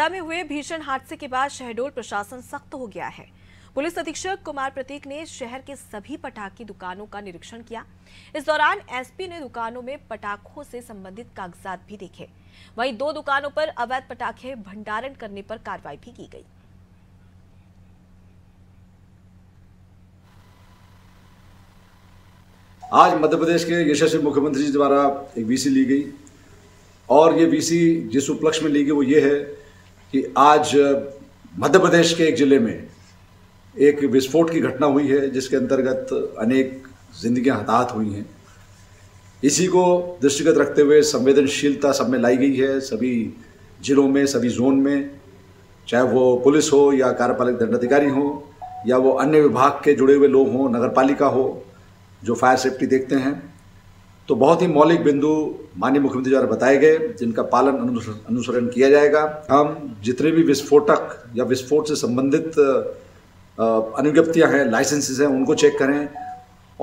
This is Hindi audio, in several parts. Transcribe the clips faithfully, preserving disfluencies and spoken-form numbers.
हत्या में हुए भीषण हादसे के बाद शहडोल प्रशासन सख्त हो गया है। पुलिस अधीक्षक कुमार प्रतीक ने शहर के सभी पटाखे दुकानों का निरीक्षण किया। इस दौरान एसपी ने दुकानों में पटाखों से संबंधित कागजात भी देखे। वहीं दो दुकानों पर अवैध पटाखे भंडारण करने पर कार्रवाई भी की गई। आज मध्य प्रदेश के यशस्वी मुख्यमंत्री जी द्वारा एक वीसी ली गई और ये वीसी जिस उपलक्ष्य में ली गई वो ये है कि आज मध्य प्रदेश के एक जिले में एक विस्फोट की घटना हुई है जिसके अंतर्गत अनेक जिंदगियां हताहत हुई हैं। इसी को दृष्टिगत रखते हुए संवेदनशीलता सब में लाई गई है, सभी जिलों में, सभी जोन में, चाहे वो पुलिस हो या कार्यपालक दंडाधिकारी हो या वो अन्य विभाग के जुड़े हुए लोग हों, नगरपालिका हो जो फायर सेफ्टी देखते हैं, तो बहुत ही मौलिक बिंदु माननीय मुख्यमंत्री द्वारा बताए गए जिनका पालन अनुसरण किया जाएगा। हम जितने भी विस्फोटक या विस्फोट से संबंधित अनुज्ञप्तियां हैं, लाइसेंसेस हैं, उनको चेक करें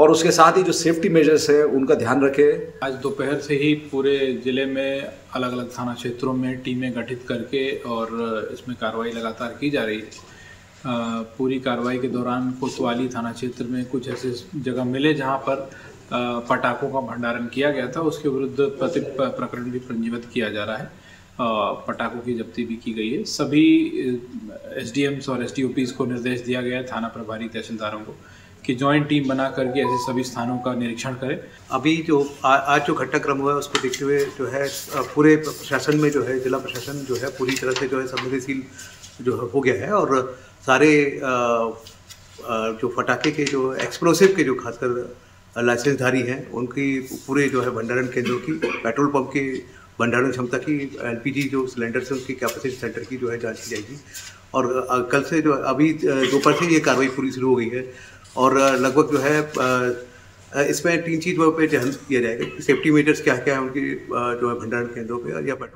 और उसके साथ ही जो सेफ्टी मेजर्स हैं उनका ध्यान रखें। आज दोपहर से ही पूरे ज़िले में अलग अलग थाना क्षेत्रों में टीमें गठित करके और इसमें कार्रवाई लगातार की जा रही है। आ, पूरी कार्रवाई के दौरान कोतवाली थाना क्षेत्र में कुछ ऐसे जगह मिले जहां पर आ, पटाखों का भंडारण किया गया था, उसके विरुद्ध प्रति प्रकरण भी पंजीबद्ध किया जा रहा है। आ, पटाखों की जब्ती भी की गई है। सभी एसडीएम्स और एसडीओपीज़ को निर्देश दिया गया है, थाना प्रभारी तहसीलदारों को, कि जॉइंट टीम बना करके ऐसे सभी स्थानों का निरीक्षण करें। अभी जो आ, आज जो घटनाक्रम हुआ है उसको देखते हुए जो है पूरे प्रशासन में जो है जिला प्रशासन जो है पूरी तरह से जो है संवेदनशील जो हो गया है और सारे जो फटाखे के जो एक्सप्लोसिव के जो खासकर लाइसेंसधारी हैं उनकी पूरे जो है भंडारण केंद्रों की, पेट्रोल पंप के भंडारण क्षमता की, एलपीजी जो सिलेंडर से उसकी कैपेसिटी सेंटर की जो है जांच की जाएगी। और कल से जो अभी दोपहर से ये कार्रवाई पूरी शुरू हो गई है और लगभग जो है इसमें तीन चीज़ों पर ध्यान दिया जाएगा कि सेफ्टी मेजर्स क्या क्या है उनकी जो है भंडारण केंद्रों पर या पेट्रोल